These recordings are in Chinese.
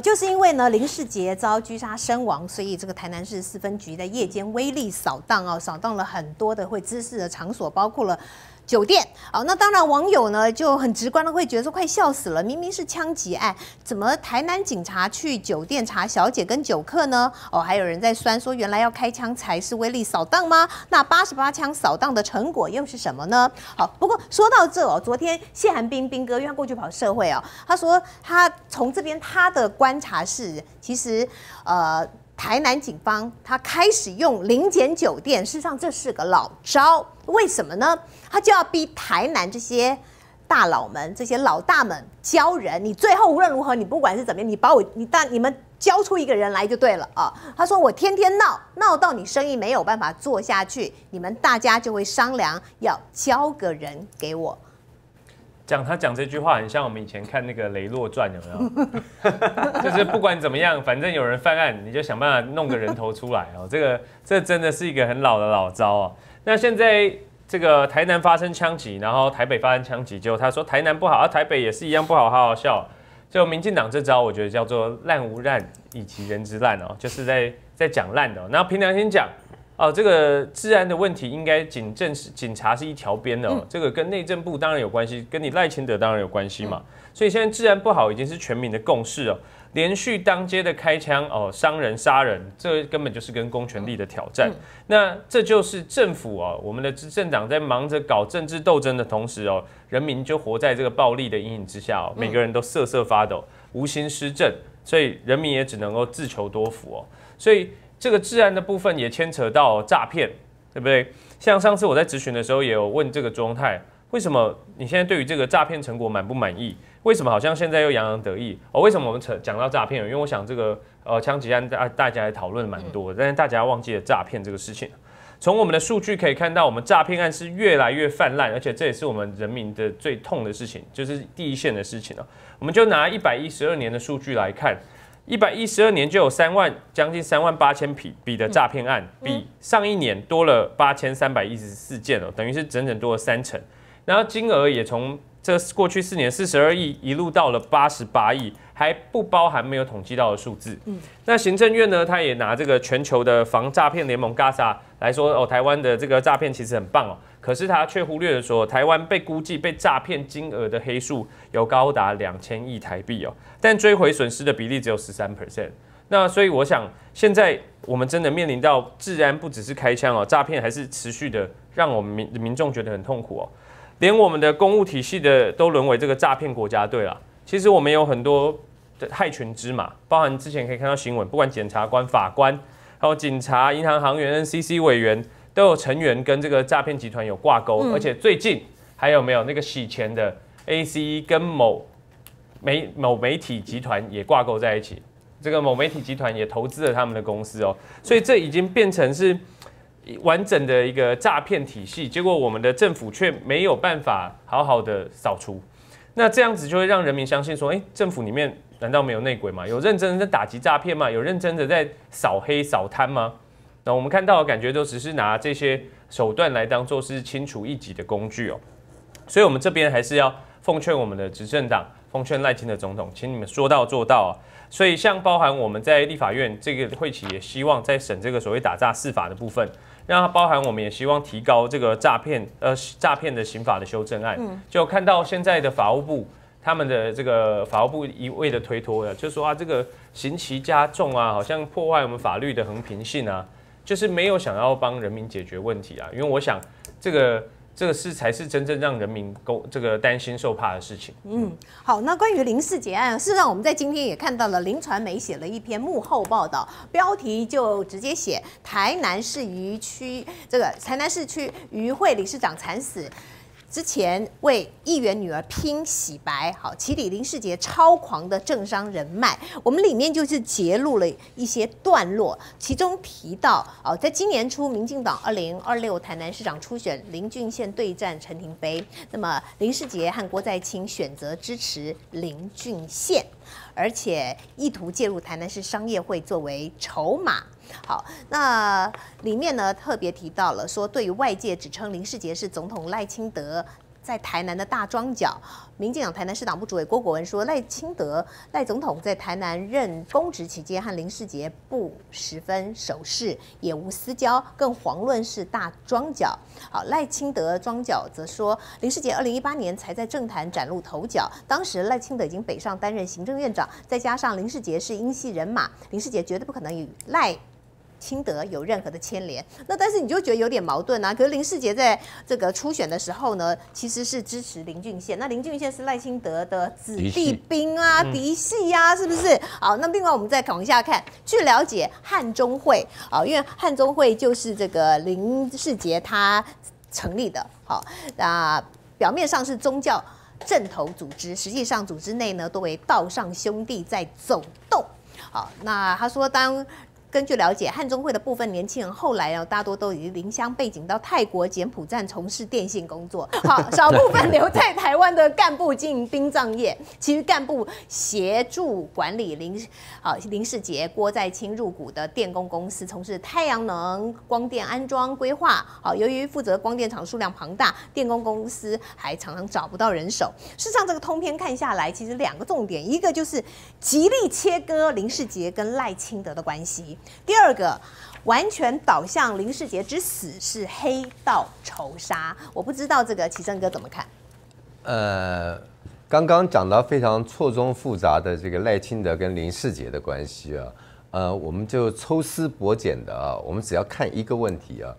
就是因为呢林世杰遭狙杀身亡，所以这个台南市四分局的夜间威力扫荡啊，扫荡了很多的会滋事的场所，包括了酒店。好，那当然网友呢就很直观的会觉得说快笑死了，明明是枪击案，怎么台南警察去酒店查小姐跟酒客呢？哦，还有人在酸说原来要开枪才是威力扫荡吗？那88枪扫荡的成果又是什么呢？好，不过说到这哦，昨天谢寒冰冰哥因为他过去跑社会哦，他说他从这边他的观察是，其实台南警方他开始用临检酒店，事实上这是个老招，为什么呢？他就要逼台南这些大佬们、这些老大们教人，你最后无论如何，你不管是怎么样，你们教出一个人来就对了啊。他说我天天闹到你生意没有办法做下去，你们大家就会商量要交个人给我。他讲这句话很像我们以前看那个《雷洛传》，有没有？就是不管怎么样，反正有人犯案，你就想办法弄个人头出来哦。这真的是一个很老的老招哦。那现在这个台南发生枪击，然后台北发生枪击，结果他说台南不好，啊，台北也是一样不好，好好笑。就民进党这招，我觉得叫做烂无烂以其人之烂哦，就是在讲烂的哦。然后凭良心讲。哦，这个治安的问题应该警察是一条边的哦，这个跟内政部当然有关系，跟你赖清德当然有关系嘛。所以现在治安不好已经是全民的共识哦，连续当街的开枪哦，伤人杀人，这根本就是跟公权力的挑战。那这就是政府哦，我们的执政党在忙着搞政治斗争的同时哦，人民就活在这个暴力的阴影之下哦，每个人都瑟瑟发抖，无心施政，所以人民也只能够自求多福哦，所以。这个治安的部分也牵扯到诈骗，对不对？像上次我在质询的时候也有问这个钟泰，为什么你现在对于这个诈骗成果满不满意？为什么好像现在又洋洋得意？哦，为什么我们讲到诈骗？因为我想这个枪击案大家也讨论蛮多，但是大家忘记了诈骗这个事情。从我们的数据可以看到，我们诈骗案是越来越泛滥，而且这也是我们人民的最痛的事情，就是第一线的事情啊。我们就拿112年的数据来看。112年就有将近38000笔的诈骗案，比上一年多了8314件哦，等于是整整多了30%。然后金额也从这过去4年42亿一路到了88亿，还不包含没有统计到的数字。那行政院呢，他也拿这个全球的防诈骗联盟 GASA 来说哦，台湾的这个诈骗其实很棒哦，可是他却忽略了说，台湾被估计被诈骗金额的黑数有高达2000亿台币哦，但追回损失的比例只有13%。那所以我想，现在我们真的面临到治安不只是开枪哦，诈骗还是持续的让我们民众觉得很痛苦哦。连我们的公务体系的都沦为这个诈骗国家队了。其实我们有很多的害群之马，包含之前可以看到新闻，不管检察官、法官，还有警察、银行行员、NCC 委员，都有成员跟这个诈骗集团有挂钩。而且最近还有没有那个洗钱的 ACE 跟某媒体集团也挂钩在一起？这个某媒体集团也投资了他们的公司哦，所以这已经变成是。完整的一个诈骗体系，结果我们的政府却没有办法好好的扫除，那这样子就会让人民相信说，政府里面难道没有内鬼吗？有认真的在打击诈骗吗？有认真的在扫黑扫贪吗？那我们看到的感觉都只是拿这些手段来当做是清除异己的工具哦，所以我们这边还是要奉劝我们的执政党，奉劝赖清德总统，请你们说到做到啊。所以像包含我们在立法院这个会期也希望在审这个所谓打诈释法的部分。让它包含，我们也希望提高这个诈骗的刑法的修正案。就看到现在的法务部，他们的这个法务部一味的推脱了，就说啊，这个刑期加重啊，好像破坏我们法律的衡平性啊，就是没有想要帮人民解决问题啊。因为我想，这个才是真正让人民担心受怕的事情。好，那关于林世杰案，事实上我们在今天也看到了林传媒写了一篇幕后报道，标题就直接写台南市区渔会理事长惨死。之前为议员女儿拼洗白，好，起底林世杰超狂的政商人脉，我们里面就是揭露了一些段落，其中提到在今年初民进党2026台南市长初选，林俊宪对战陈亭妃，那么林世杰和郭在清选择支持林俊宪，而且意图介入台南市商业会作为筹码。好，那里面呢特别提到了说，对于外界指称林世杰是总统赖清德在台南的大庄脚，民进党台南市党部主委郭国文说，赖清德、赖总统在台南任公职期间和林世杰不十分守势，也无私交，更遑论是大庄脚。好，赖清德庄脚则说，林世杰2018年才在政坛崭露头角，当时赖清德已经北上担任行政院长，再加上林世杰是英系人马，林世杰绝对不可能与赖清德有任何的牵连，那但是你就觉得有点矛盾啊。可是林世杰在这个初选的时候呢，其实是支持林俊宪，那林俊宪是赖清德的子弟兵啊、嫡系啊，是不是？好，那另外我们再往下看，去了解汉中会啊，因为汉中会就是这个林世杰他成立的。好，那表面上是宗教阵头组织，实际上组织内呢多为道上兄弟在走动。好，那他说根据了解，汉中会的部分年轻人后来大多都以离乡背景到泰国、柬埔寨从事电信工作，好，少部分留在台湾的干部经营殡葬业，其余干部协助管理林世杰、郭在清入股的电工公司，从事太阳能光电安装规划。好，由于负责光电厂数量庞大，电工公司还常常找不到人手。事实上，这个通篇看下来，其实两个重点，一个就是极力切割林世杰跟赖清德的关系。第二个完全导向林世杰之死是黑道仇杀，我不知道这个齐正哥怎么看？刚刚讲到非常错综复杂的这个赖清德跟林世杰的关系啊，我们就抽丝剥茧的啊，我们只要看一个问题啊，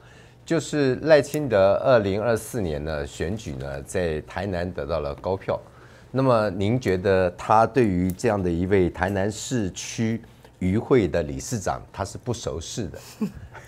就是赖清德2024年呢选举呢在台南得到了高票，那么您觉得他对于这样的一位台南市区渔会的理事长，他是不熟识的，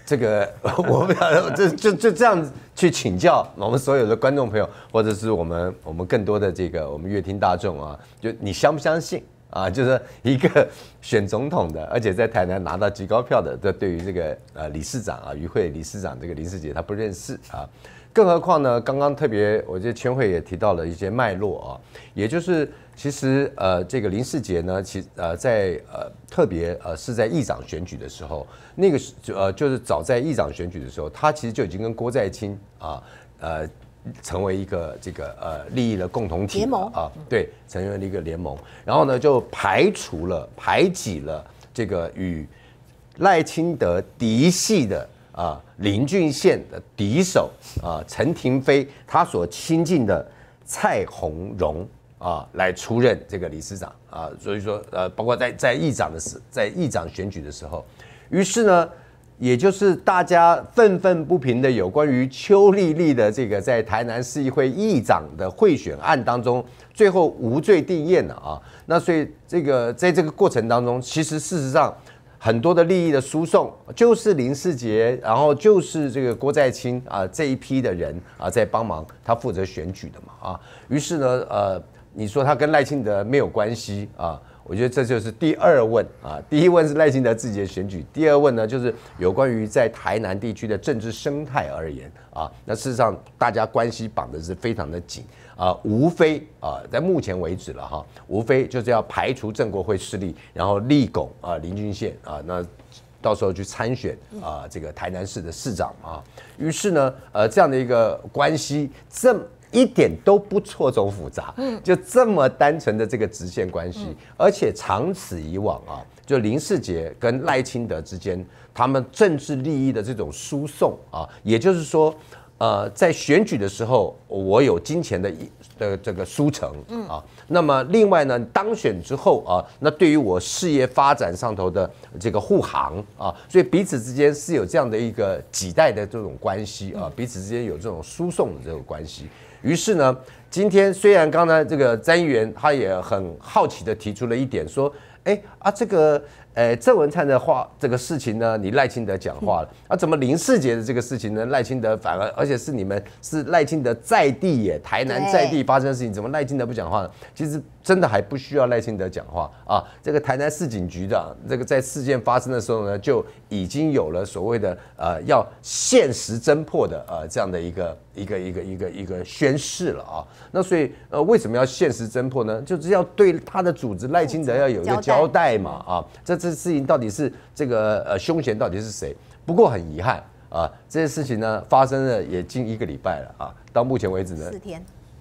这个我们就这样去请教我们所有的观众朋友，或者是我们更多的这个我们乐听大众啊，就你相不相信啊？就是一个选总统的，而且在台南拿到极高票的，这对于这个理事长啊，渔会理事长这个林世杰他不认识啊，更何况呢？刚刚特别我觉得全会也提到了一些脉络啊，也就是。其实这个林世杰呢，在特别是在议长选举的时候，那个就是早在议长选举的时候，他其实就已经跟郭在清啊成为一个这个利益的共同体联盟啊，对，成为了一个联盟。然后呢，就排挤了这个与赖清德嫡系的啊林俊宪的敌手啊陈亭妃他所亲近的蔡鸿荣。啊，来出任这个理事长啊，所以说包括在议长选举的时候，于是呢，也就是大家愤愤不平的有关于邱丽丽的这个在台南市议会议长的贿选案当中，最后无罪定谳了啊。那所以这个在这个过程当中，其实事实上很多的利益的输送，就是林世杰，然后就是这个郭在清啊这一批的人啊在帮忙，他负责选举的嘛啊。于是呢，你说他跟赖清德没有关系啊？我觉得这就是第二问啊。第一问是赖清德自己的选举，第二问呢就是有关于在台南地区的政治生态而言啊。那事实上大家关系绑的是非常的紧啊，无非啊，在目前为止了哈，无非就是要排除郑国辉势力，然后力拱啊林俊宪啊，那到时候去参选啊这个台南市的市长啊。于是呢，这样的一个关系一点都不错综复杂，就这么单纯的这个直线关系，而且长此以往啊，就林世杰跟赖清德之间，他们政治利益的这种输送啊，也就是说，在选举的时候，我有金钱的这个输成啊，那么另外呢，当选之后啊，那对于我事业发展上头的这个护航啊，所以彼此之间是有这样的一个几代的这种关系啊，彼此之间有这种输送的这种关系。于是呢，今天虽然刚才这个詹议员他也很好奇的提出了一点，说，这个，郑文灿的话，这个事情呢，你赖清德讲话了，怎么林世杰的这个事情呢，赖清德反而，而且是赖清德在地台南在地发生的事情，怎么赖清德不讲话呢？其实真的还不需要赖清德讲话啊，这个台南市警局的这个在事件发生的时候呢，就已经有了所谓的要限时侦破的这样的一个宣示了啊。那所以为什么要限时侦破呢？就是要对他的组织赖清德要有一个交代嘛啊，这事情到底是这个凶嫌到底是谁？不过很遗憾啊，这些事情呢发生了也近一个礼拜了啊，到目前为止呢，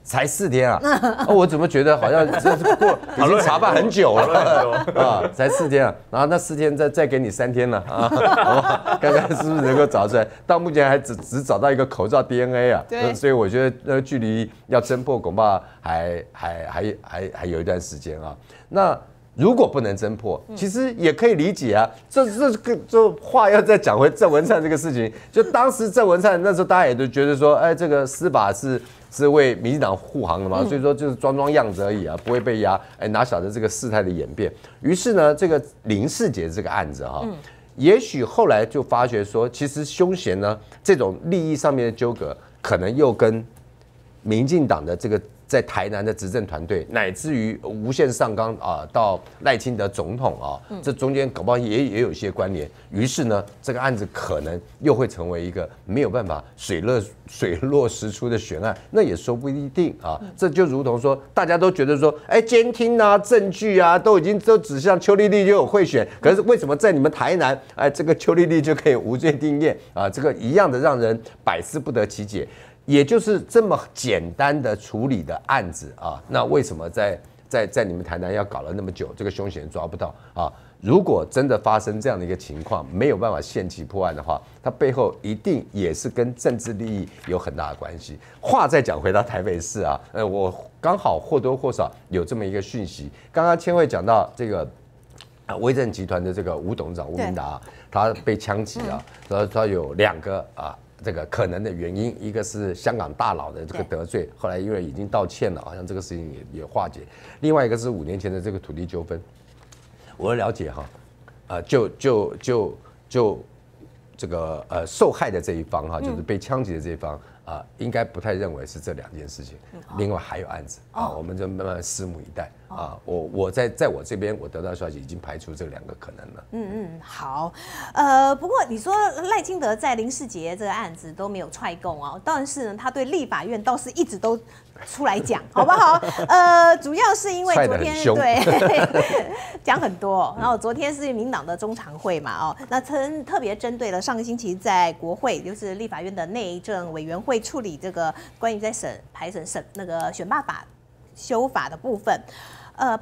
才4天啊！哦，我怎么觉得好像这过已经查办很久了啊？才4天啊！然后那4天再给你3天了啊！好吧，看看是不是能够找出来。到目前还只找到一个口罩 DNA 啊，所以我觉得那个距离要侦破恐怕还有一段时间啊。那如果不能侦破，其实也可以理解啊。这话要再讲回郑文灿这个事情，就当时郑文灿那时候大家也都觉得说，哎，这个司法是为民进党护航的嘛，所以说就是装样子而已啊，不会被压。哎，哪晓得这个事态的演变？于是呢，这个林世杰这个案子哈，也许后来就发觉说，其实凶嫌呢这种利益上面的纠葛，可能又跟民进党的这个。在台南的执政团队，乃至于无限上纲啊，到赖清德总统啊，这中间搞不好也有一些关联。于是呢，这个案子可能又会成为一个没有办法水落石出的悬案，那也说不一定啊。这就如同说，大家都觉得说，哎，监听啊、证据啊，都指向邱丽丽就有贿选，可是为什么在你们台南，哎，这个邱丽丽就可以无罪定谳啊？这个一样的让人百思不得其解。也就是这么简单的处理的案子啊，那为什么在你们台南要搞了那么久，这个凶嫌抓不到啊？如果真的发生这样的一个情况，没有办法限期破案的话，它背后一定也是跟政治利益有很大的关系。话再讲回到台北市啊，我刚好或多或少有这么一个讯息。刚刚千惠讲到这个威正集团的这个吴董事长吴明达，他被枪击啊，然后他有2个啊。这个可能的原因，一个是香港大佬的这个得罪，后来因为已经道歉了，好像这个事情也化解。另外一个是5年前的这个土地纠纷，我了解哈，就这个受害的这一方哈，就是被枪击的这一方啊，应该不太认为是这2件事情。另外还有案子啊，我们就慢慢拭目以待啊。我在我这边我得到消息已经排除这2个可能了。好，不过你说赖清德在林世杰这个案子都没有踹供啊，但是呢，他对立法院倒是一直都出来讲，好不好？主要是因为昨天对讲很多，然后昨天是民党的中常会嘛，哦，那特别针对了上个星期在国会就是立法院的内政委员会处理这个关于在排审那个选罢法修法的部分。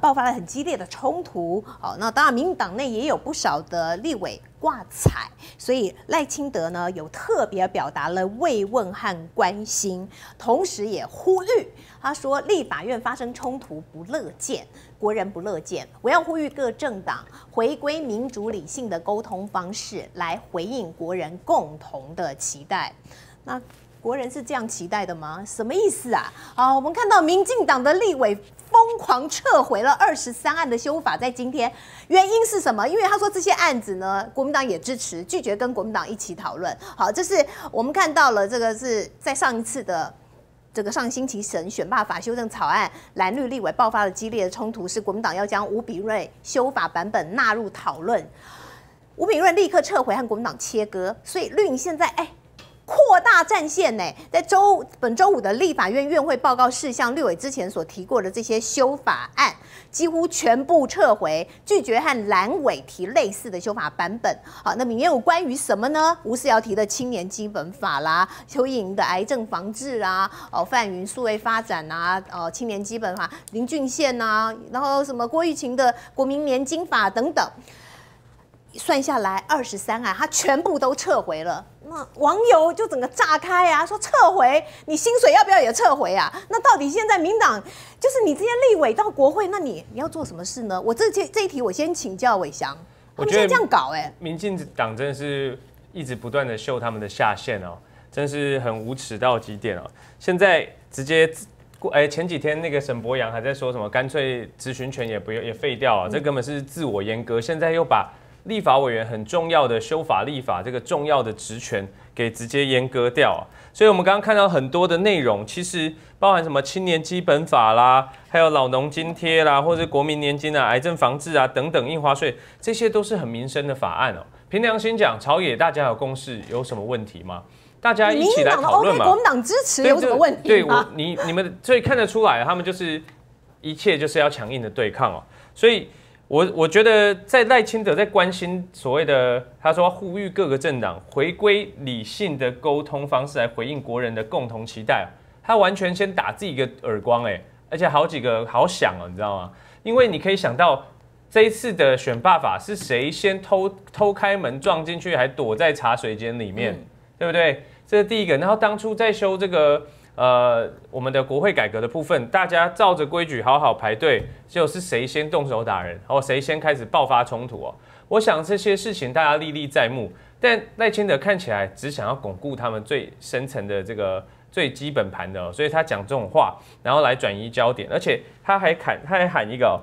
爆发了很激烈的冲突，哦，那当然民进党内也有不少的立委挂彩，所以赖清德呢有特别表达了慰问和关心，同时也呼吁，他说立法院发生冲突不乐见，国人不乐见，我要呼吁各政党回归民主理性的沟通方式，来回应国人共同的期待。那国人是这样期待的吗？什么意思啊？啊，我们看到民进党的立委疯狂撤回了23案的修法，在今天，原因是什么？因为他说这些案子呢，国民党也支持，拒绝跟国民党一起讨论。好，这是我们看到了，这个是在上一次的。这个上星期选罢法修正草案，蓝绿立委爆发了激烈的冲突，是国民党要将吴秉叡修法版本纳入讨论，吴秉叡立刻撤回和国民党切割，所以绿营现在扩大战线呢，在本周五的立法院院会报告事项，绿委之前所提过的这些修法案，几乎全部撤回，拒绝和蓝委提类似的修法版本。好，那里面有关于什么呢？吴思瑶提的青年基本法啦，邱意莹的癌症防治啦，范云数位发展啊，青年基本法，林俊宪啊，然后什么郭玉琴的国民年金法等等。算下来23案，他全部都撤回了。那网友就整个炸开啊，说撤回，你薪水要不要也撤回啊？那到底现在民党就是你这些立委到国会，那你要做什么事呢？我这一题我先请教煒翔，他们先这样搞民进党真的是一直不断的秀他们的下限哦，真是很无耻到极点哦。现在直接。前几天那个沈伯洋还在说什么，干脆质询权也不用也废掉啊，这根本是自我阉割。现在又把立法委员很重要的修法立法这个重要的职权给直接阉割掉啊。所以我们刚刚看到很多的内容，其实包含什么青年基本法啦，还有老农津贴啦，或者国民年金啊、癌症防治啊等等印花税，这些都是很民生的法案哦。凭良心讲，朝野大家有共识，有什么问题吗？大家一起来讨论嘛。国民党支持有什么问题？对，你们所以看得出来，他们就是一切就是要强硬的对抗哦。所以我觉得在赖清德在关心所谓的他说呼吁各个政党回归理性的沟通方式来回应国人的共同期待，他完全先打自己一个耳光哎、欸，而且好几个好响哦，你知道吗？因为你可以想到这一次的选罢法是谁先偷开门撞进去，还躲在茶水间里面，对不对？这是第一个。然后当初在修这个我们的国会改革的部分，大家照着规矩好好排队，就是谁先动手打人，然后谁先开始爆发冲突哦。我想这些事情大家历历在目，但赖清德看起来只想要巩固他们最深层的这个。最基本盘的、哦，所以他讲这种话，然后来转移焦点，而且他还喊一个、哦，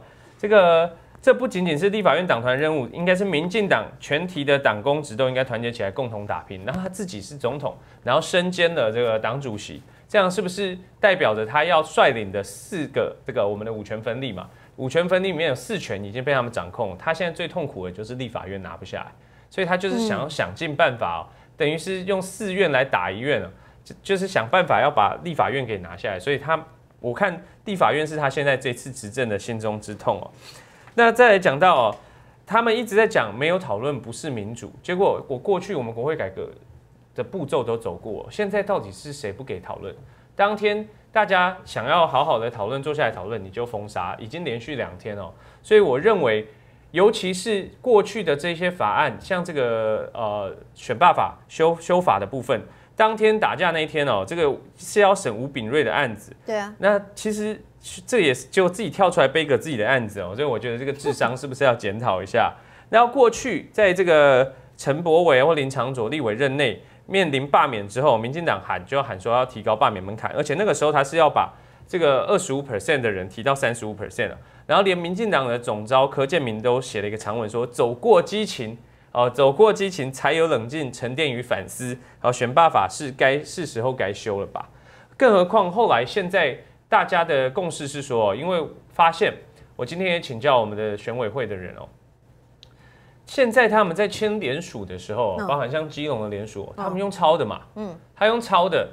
这不仅仅是立法院党团任务，应该是民进党全体的党公职都应该团结起来共同打拼。然后他自己是总统，然后身兼了这个党主席，这样是不是代表着他要率领的四个这个我们的五权分立嘛？五权分立里面有四权已经被他们掌控，他现在最痛苦的就是立法院拿不下来，所以他就是想要想尽办法、哦，等于是用四院来打一院、哦。就是想办法要把立法院给拿下来，所以我看立法院是他现在这次执政的心中之痛哦。那再来讲到哦，他们一直在讲没有讨论不是民主，结果过去我们国会改革的步骤都走过、哦，现在到底是谁不给讨论？当天大家想要好好的讨论，坐下来讨论，你就封杀，已经连续2天哦。所以我认为，尤其是过去的这些法案，像这个选罢法修法的部分。当天打架那一天哦，这个是要审吴秉瑞的案子。对啊，那其实这也是就自己跳出来背个自己的案子哦，所以我觉得这个智商是不是要检讨一下？然后过去在这个陈柏惟或林昶佐立委任内面临罢免之后，民进党就喊说要提高罢免门槛，而且那个时候他是要把这个25% 的人提到35% 了，然后连民进党的总召柯建铭都写了一个长文说走过激情才有冷静、沉淀与反思。好，选罢法是时候该修了吧？更何况后来现在大家的共识是说，因为发现我今天也请教我们的选委会的人哦，现在他们在签联署的时候，包含像基隆的联署，他们用抄的嘛，他用抄的，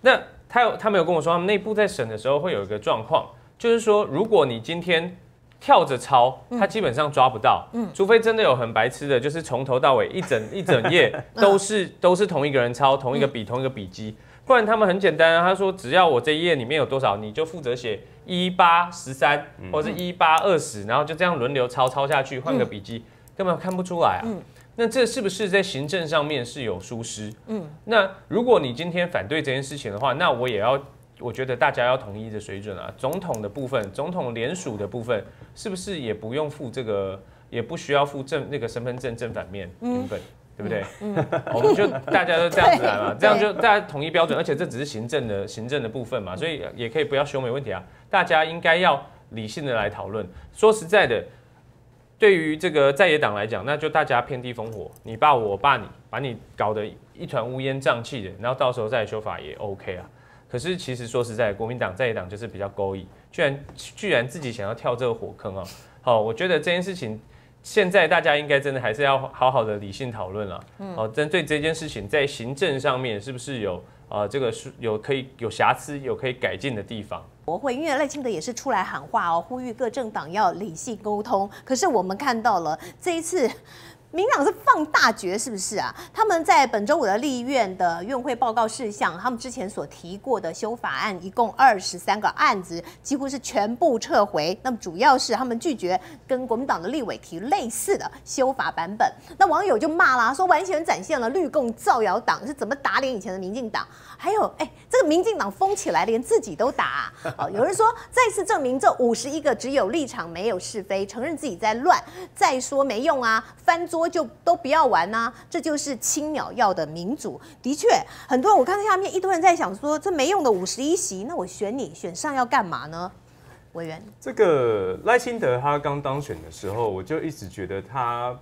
那他们有跟我说，他们内部在审的时候会有一个状况，就是说如果你今天跳着抄，他基本上抓不到，除非真的有很白痴的，就是从头到尾一整页都是同一个人抄，同一个笔，同一个笔记，不然他们很简单啊。他说只要我这一页里面有多少，你就负责写1813或是1820，然后就这样轮流抄下去，换个笔记，根本看不出来啊。那这是不是在行政上面是有疏失？那如果你今天反对这件事情的话，那我觉得大家要统一的水准啊，总统的部分，总统联署的部分，是不是也不用付这个，也不需要付那个身份证正反面成本，对不对？我们就大家都这样子来嘛，这样就大家统一标准，而且这只是行政的部分嘛，所以也可以不要修，没问题啊。大家应该要理性的来讨论。说实在的，对于这个在野党来讲，那就大家遍地烽火，你罢我，我罢你，把你搞得一团乌烟瘴气的，然后到时候再修法也 OK 啊。可是其实说实在，国民党在野党就是比较勾引，居然自己想要跳这个火坑哦。好，我觉得这件事情现在大家应该真的还是要好好的理性讨论了。哦，针对这件事情在行政上面是不是有这个有瑕疵、有可以改进的地方？国会，因为赖清德也是出来喊话哦，呼吁各政党要理性沟通。可是我们看到了这一次。民党是放大决是不是啊？他们在本周五的立院的院会报告事项，他们之前所提过的修法案，一共23个案子，几乎是全部撤回。那么主要是他们拒绝跟国民党的立委提类似的修法版本。那网友就骂啦，说完全展现了绿共造谣党是怎么打脸以前的民进党。还有，这个民进党疯起来，连自己都打啊。有人说再次证明这51个只有立场没有是非，承认自己在乱，再说没用啊，翻桌。就都不要玩呐、啊，这就是青鸟要的民主。的确，很多人我看到下面一堆人在想说，这没用的51席，那我选你选上要干嘛呢？委员，这个赖清德他刚当选的时候，我就一直觉得他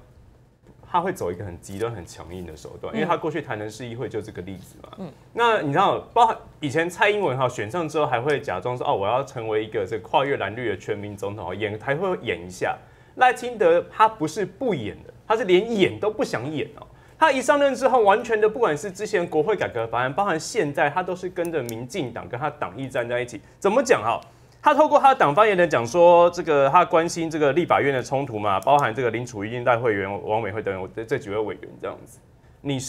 会走一个很极端、很强硬的手段，因为他过去台南市议会就是个例子嘛。那你知道，包括以前蔡英文选上之后，还会假装说哦，我要成为一个这个跨越蓝绿的全民总统，还会演一下。赖清德他不是不演的。他是连演都不想演哦。他一上任之后，完全的不管是之前国会改革法案，包含现在，他都是跟着民进党跟他党意站在一起。怎么讲啊？他透过他的党发言人讲说，这个他关心这个立法院的冲突嘛，包含这个林楚茵、赖慧媛、王美惠等这几位委员这样子。你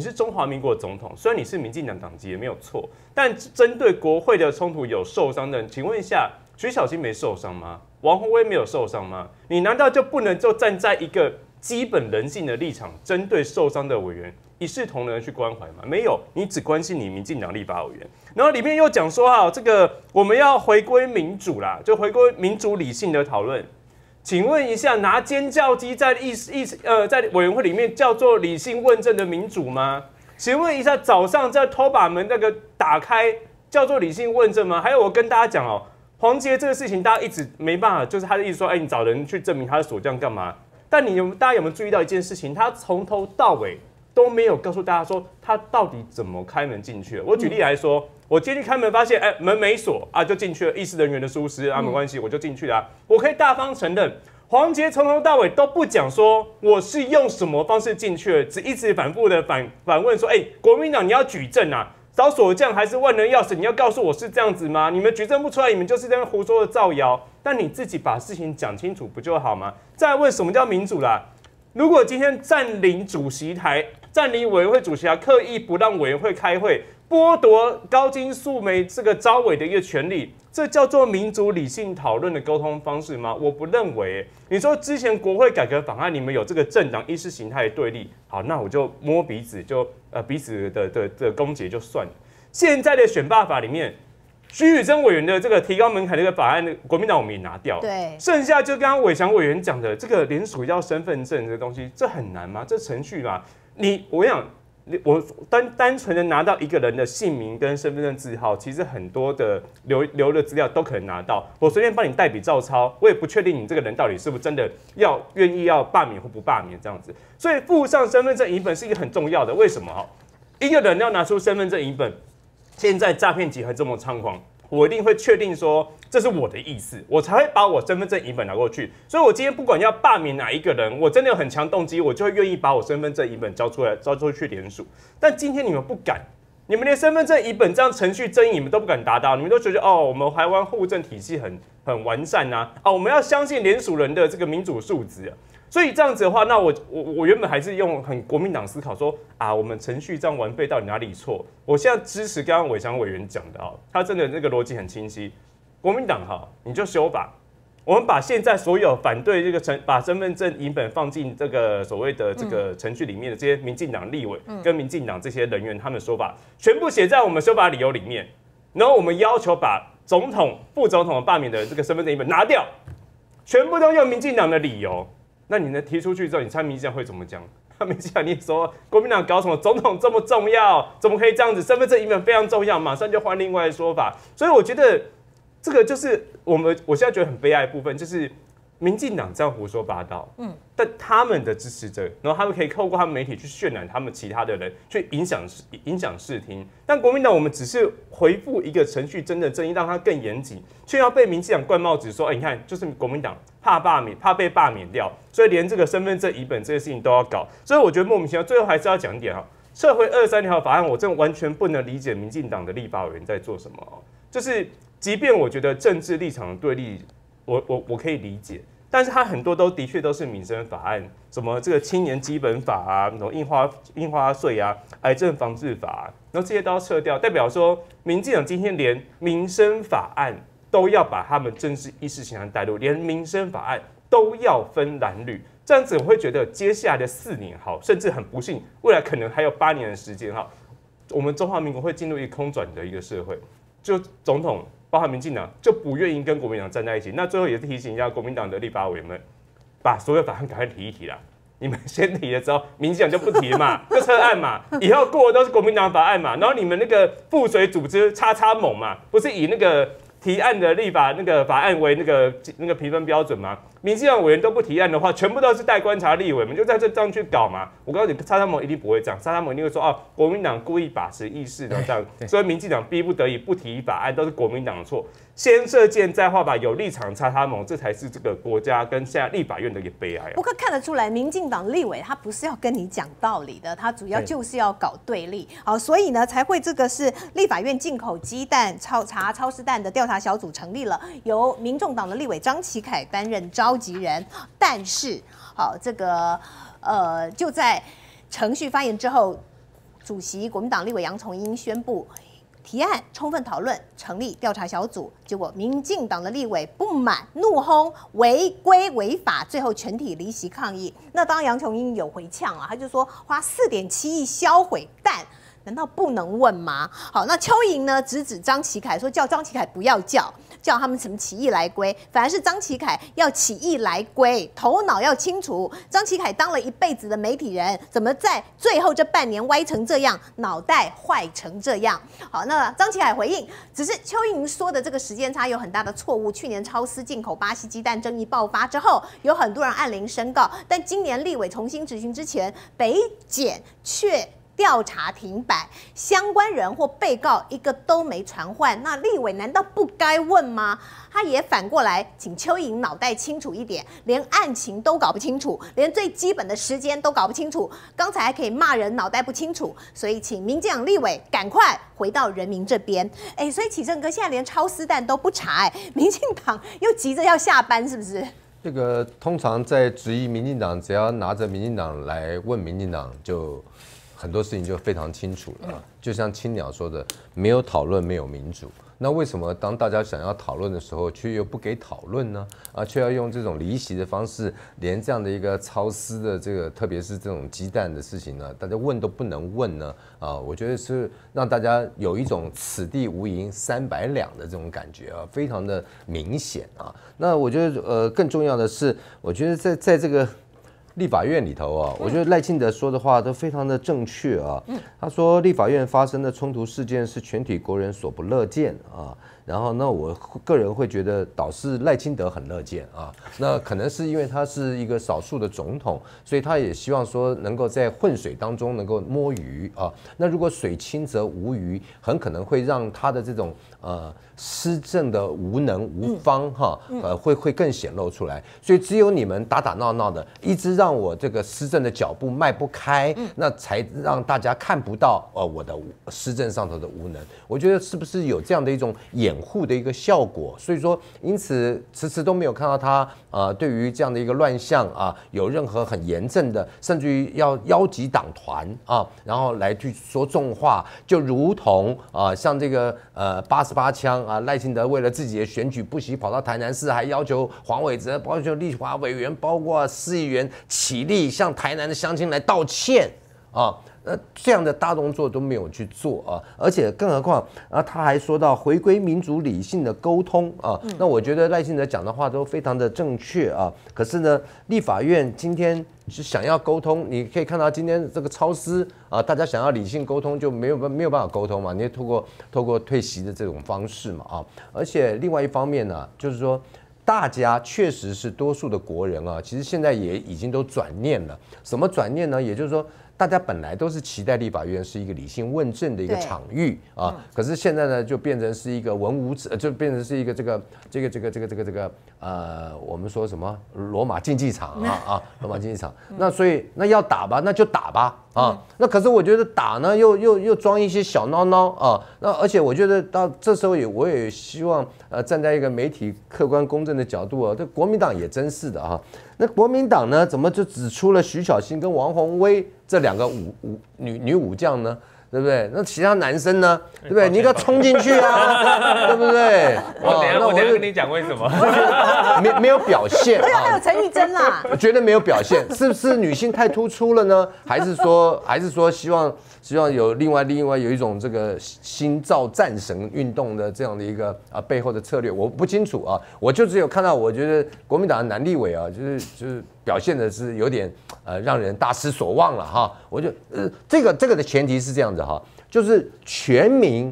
是中华民国的总统，虽然你是民进党党籍也没有错，但针对国会的冲突有受伤的人，请问一下，徐巧芯没受伤吗？王宏威没有受伤吗？你难道就不能就站在一个基本人性的立场，针对受伤的委员一视同仁的去关怀吗？没有，你只关心你民进党立法委员。然后里面又讲说啊，这个我们要回归民主啦，就回归民主理性的讨论。请问一下，拿尖叫鸡在委员会里面叫做理性问政的民主吗？请问一下，早上在偷把门那个打开叫做理性问政吗？还有我跟大家讲哦，黄捷这个事情大家一直没办法，就是他的意思说，哎，你找人去证明他的所见干嘛？但大家有没有注意到一件事情？他从头到尾都没有告诉大家说他到底怎么开门进去的。我举例来说，我今天开门发现，哎，门没锁啊，就进去了，医师人员的疏失啊，没关系，我就进去了啊。我可以大方承认，黄捷从头到尾都不讲说我是用什么方式进去的，只一直反复的反问说，哎，国民党你要举证啊，找锁匠还是万能钥匙？你要告诉我是这样子吗？你们举证不出来，你们就是在那胡说的造谣。但你自己把事情讲清楚不就好吗？再问什么叫民主啦？如果今天占领主席台、占领委员会主席台，刻意不让委员会开会，剥夺高金素梅这个召委的一个权利，这叫做民主理性讨论的沟通方式吗？我不认为。你说之前国会改革法案，你们有这个政党意识形态的对立，好，那我就摸鼻子，就彼此的攻击就算了。现在的选罢法里面，徐宇珍委员的这个提高门槛的一个法案，国民党我们也拿掉了。对，剩下就刚刚伟翔委员讲的这个联署要身份证这个东西，这很难吗？这程序嘛，我想，我单纯的拿到一个人的姓名跟身份证字号，其实很多的留的资料都可能拿到。我随便帮你代笔照抄，我也不确定你这个人到底是不是真的愿意要罢免或不罢免这样子。所以附上身份证影本是一个很重要的。为什么哈？一个人要拿出身份证影本。现在诈骗集团这么猖狂，我一定会确定说这是我的意思，我才会把我身份证影本拿过去。所以我今天不管要罢免哪一个人，我真的有很强动机，我就会愿意把我身份证影本交出去联署。但今天你们不敢，你们连身份证影本这样程序争议你们都不敢达到，你们都觉得哦，我们台湾户政体系很完善啊，啊，我们要相信联署人的这个民主素质啊。所以这样子的话，那我原本还是用很国民党思考说啊，我们程序这样玩废到底哪里错？我现在支持刚刚伟翔委员讲的啊，他真的那个逻辑很清晰。国民党哈，你就修法，我们把现在所有反对这个把身份证影本放进这个所谓的这个程序里面的这些民进党立委跟民进党这些人员他们的说法，全部写在我们修法理由里面，然后我们要求把总统、副总统罢免的这个身份证影本拿掉，全部都用民进党的理由。那你呢？提出去之后，你猜民进党会怎么讲？民进党你说国民党搞什么总统这么重要，怎么可以这样子？身份证影本非常重要，马上就换另外的说法。所以我觉得这个就是我现在觉得很悲哀的部分，就是民进党这样胡说八道，但他们的支持者，然后他们可以透过他们媒体去渲染他们其他的人，去影响视听。但国民党我们只是回复一个程序真的正义，让它更严谨，却要被民进党冠帽子说，哎，你看就是国民党怕罢免，怕被罢免掉，所以连这个身份证影本这些事情都要搞。所以我觉得莫名其妙。最后还是要讲一点哈，撤回23条法案，我真的完全不能理解民进党的立法委员在做什么哦。就是即便我觉得政治立场的对立。我可以理解，但是他很多都的确都是民生法案，什么这个青年基本法啊，什么印花税啊，癌症防治法啊，然后这些都要撤掉，代表说民进党今天连民生法案都要把他们政治意识形态带入，连民生法案都要分蓝绿，这样子我会觉得接下来的4年好，甚至很不幸，未来可能还有8年的时间哈，我们中华民国会进入一个空转的一个社会，就总统。包含民进党就不愿意跟国民党站在一起，那最后也是提醒一下国民党的立法委员们，把所有法案赶快提一提啦。你们先提了之后，民进党就不提嘛，就撤案嘛，以后过的都是国民党法案嘛。然后你们那个附随组织"某"嘛，不是以那个提案的立法那个法案为那个评分标准嘛？民进党委员都不提案的话，全部都是待观察立委们就在这样去搞嘛。我告诉你，"某"一定不会这样，"某"一定会说哦，国民党故意把持议事，然后这样，所以民进党逼不得已不提法案，都是国民党的错。先射箭再画靶，有立场"某"，这才是这个国家跟现在立法院的一个悲哀啊。不过看得出来，民进党立委他不是要跟你讲道理的，他主要就是要搞对立。好，所以呢才会这个是立法院进口鸡蛋查超市蛋的调查小组成立了，由民众党的立委张启凯担任召集人。但是，好，这个就在程序发言之后，主席国民党立委杨崇英宣布提案充分讨论，成立调查小组。结果民进党的立委不满，怒轰违规违法，最后全体离席抗议。那当杨崇英有回呛啊，他就说花4.7亿销毁蛋。 难道不能问吗？好，那邱莹呢？直指张启凯说，叫张启凯不要叫他们什么起义来归，反而是张启凯要起义来归，头脑要清楚。张启凯当了一辈子的媒体人，怎么在最后这半年歪成这样，脑袋坏成这样？好，那张启凯回应，只是邱莹说的这个时间差有很大的错误。去年超私进口巴西鸡蛋争议爆发之后，有很多人按铃申告，但今年立委重新质询之前，北检却。 调查停摆，相关人或被告一个都没传唤，那立委难道不该问吗？他也反过来请邱莹脑袋清楚一点，连案情都搞不清楚，连最基本的时间都搞不清楚，刚才还可以骂人脑袋不清楚，所以请民进党立委赶快回到人民这边。哎，所以启正哥现在连超私蛋都不查，哎，民进党又急着要下班，是不是？ 这个通常在质疑民进党，只要拿着民进党来问民进党，就很多事情就非常清楚了。就像青鸟说的，没有讨论，没有民主。那为什么当大家想要讨论的时候，却又不给讨论呢？啊，却要用这种离席的方式，连这样的一个超私的这个，特别是这种鸡蛋的事情呢，大家问都不能问呢？啊，我觉得是让大家有一种此地无银三百两的这种感觉啊，非常的明显啊。那我觉得更重要的是，我觉得在这个。 立法院里头啊，我觉得赖清德说的话都非常的正确啊。他说立法院发生的冲突事件是全体国人所不乐见啊。然后那我个人会觉得倒是赖清德很乐见啊。那可能是因为他是一个少数的总统，所以他也希望说能够在混水当中能够摸鱼啊。那如果水清则无鱼，很可能会让他的这种施政的无能无方哈会更显露出来。所以只有你们打打闹闹的，一直让。 让我这个施政的脚步迈不开，那才让大家看不到我的施政上头的无能。我觉得是不是有这样的一种掩护的一个效果？所以说，因此迟迟都没有看到他对于这样的一个乱象啊，有任何很严正的，甚至于要邀集党团啊，然后来去说重话，就如同像这个88枪啊，赖清德为了自己的选举不惜跑到台南市，还要求黄伟哲、包括立法委员、包括市议员。 起立向台南的乡亲来道歉啊！这样的大动作都没有去做啊！而且更何况啊，他还说到回归民主理性的沟通啊。那我觉得赖清德讲的话都非常的正确啊。可是呢，立法院今天是想要沟通，你可以看到今天这个超私啊，大家想要理性沟通就没有办法沟通嘛，你透过退席的这种方式嘛啊。而且另外一方面呢，就是说。 大家确实是多数的国人啊，其实现在也已经都转念了。什么转念呢？也就是说，大家本来都是期待立法院是一个理性问政的一个场域啊，可是现在呢，就变成是一个文武者，就变成是一个我们说什么罗马竞技场啊，罗马竞技场。那所以那要打吧，那就打吧。 啊，那可是我觉得打呢，又装一些小孬孬啊，那而且我觉得到这时候我也希望站在一个媒体客观公正的角度啊，这国民党也真是的啊，那国民党呢怎么就指出了徐巧芯跟王宏威这两个女武将呢？ 对不对？那其他男生呢？对不对？你给他冲进去啊，对不对？我等一下跟你讲为什么。没有表现。没有陈玉珍啦。我觉得没有表现，是不是女性太突出了呢？还是说希望有另外有一种这个新造战神运动的这样的一个背后的策略，我不清楚啊。我就只有看到，我觉得国民党的男立委啊，就是。 表现的是有点让人大失所望了哈，我就这个的前提是这样子哈，就是全民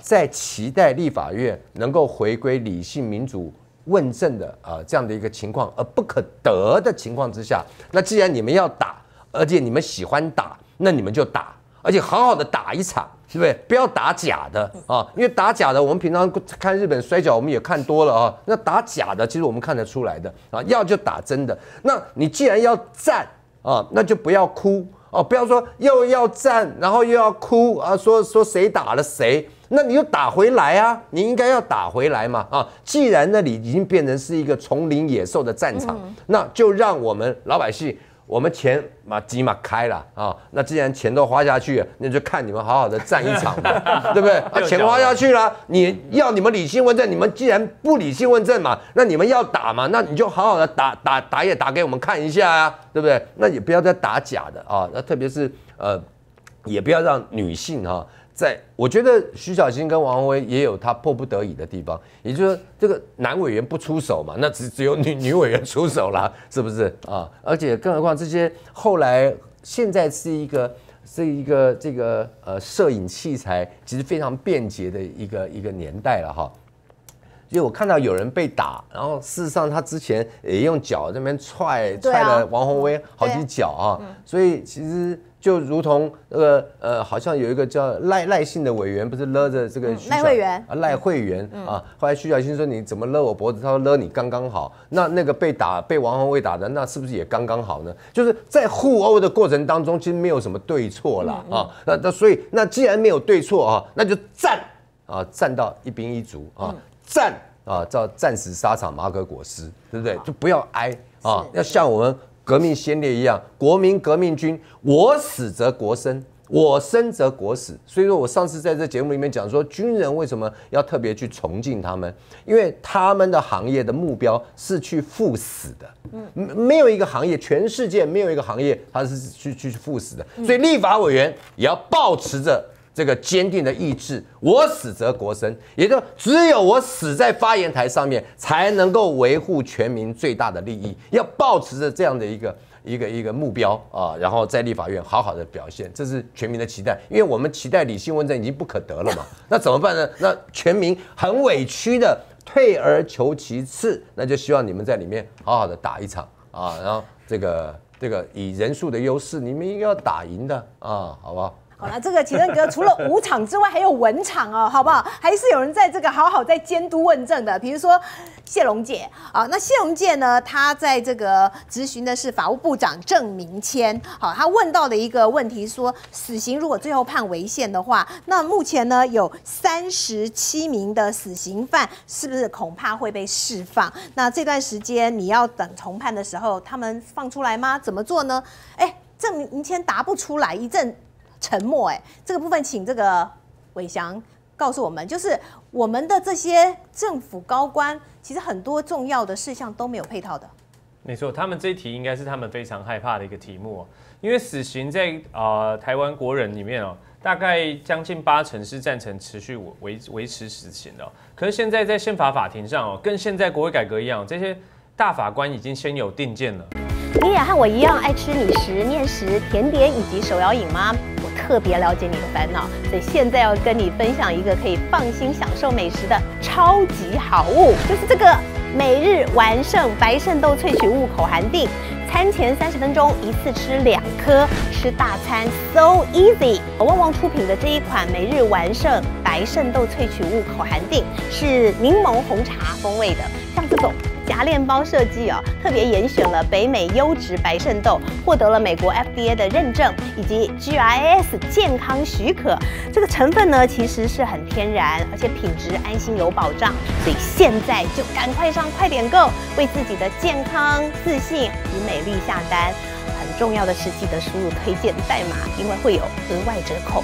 在期待立法院能够回归理性民主问政的这样的一个情况而不可得的情况之下，那既然你们要打，而且你们喜欢打，那你们就打，而且好好的打一场。 对不对？不要打假的啊，因为打假的，我们平常看日本摔跤，我们也看多了啊。那打假的，其实我们看得出来的啊。要就打真的。那你既然要战啊，那就不要哭哦、啊，不要说又要战，然后又要哭啊，说谁打了谁，那你就打回来啊，你应该要打回来嘛啊。既然那里已经变成是一个丛林野兽的战场，那就让我们老百姓。我们钱嘛急嘛开了啊、哦，那既然钱都花下去了，那就看你们好好的战一场嘛，对不对？啊，钱花下去了，你要你们理性问政，你们既然不理性问政嘛，那你们要打嘛，那你就好好的打也打给我们看一下啊，对不对？那也不要再打假的啊，那特别是也不要让女性哈、啊，在我觉得徐巧芯跟王宏威也有他迫不得已的地方，也就是说这个男委员不出手嘛，那只有女委员出手啦，是不是啊？而且更何况这些后来现在是一个这个摄影器材其实非常便捷的一个年代了哈。因为我看到有人被打，然后事实上他之前也用脚在那边踹了王宏威好几脚啊，所以其实。就如同好像有一个叫赖姓的委员，不是勒着这个赖慧媛啊。后来徐巧芯说：“你怎么勒我脖子？”他说：“勒你刚刚好。”那个被王宏威打的，那是不是也刚刚好呢？就是在互殴的过程当中，其实没有什么对错啦啊。那所以那既然没有对错啊，那就战啊，战到一兵一卒啊，战啊，叫战死沙场马可果尸，对不对？就不要挨啊，要像我们。革命先烈一样，国民革命军，我死则国生，我生则国死。所以说我上次在这节目里面讲说，军人为什么要特别去崇敬他们？因为他们的行业的目标是去赴死的，没有一个行业，全世界没有一个行业他是去赴死的。所以立法委员也要抱持着这个坚定的意志，我死则国生，也就只有我死在发言台上面，才能够维护全民最大的利益。要抱持着这样的一个目标啊，然后在立法院好好的表现，这是全民的期待。因为我们期待理性问政已经不可得了嘛，那怎么办呢？那全民很委屈的退而求其次，那就希望你们在里面好好的打一场啊，然后这个以人数的优势，你们应该要打赢的啊，好不好？好了，这个奇正哥除了武场之外，还有文场哦，好不好？还是有人在这个好好在监督问政的，比如说谢龙介啊。那谢龙介呢，他在这个质询的是法务部长郑明谦，好，他问到的一个问题说，死刑如果最后判违宪的话，那目前呢有37名的死刑犯是不是恐怕会被释放？那这段时间你要等重判的时候，他们放出来吗？怎么做呢？哎，郑明谦答不出来，一阵。沉默，哎，这个部分请这个煒翔告诉我们，就是我们的这些政府高官，其实很多重要的事项都没有配套的。没错，他们这一题应该是他们非常害怕的一个题目、哦，因为死刑在台湾国人里面哦，大概将近80%是赞成持续维持死刑的、哦。可是现在在宪法法庭上哦，跟现在国会改革一样、哦，这些大法官已经先有定见了。你也和我一样爱吃米食、面食、甜点以及手摇饮吗？特别了解你的烦恼，所以现在要跟你分享一个可以放心享受美食的超级好物，就是这个每日完胜白肾豆萃取物口含锭，餐前30分钟一次吃2颗，吃大餐 so easy。旺旺出品的这一款每日完胜白肾豆萃取物口含锭是柠檬红茶风味的，像这种。夹链包设计哦，特别严选了北美优质白肾豆，获得了美国 FDA 的认证以及 GIS 健康许可。这个成分呢，其实是很天然，而且品质安心有保障，所以现在就赶快上快点购，为自己的健康、自信与美丽下单。很重要的是，记得输入推荐代码，因为会有额外折扣。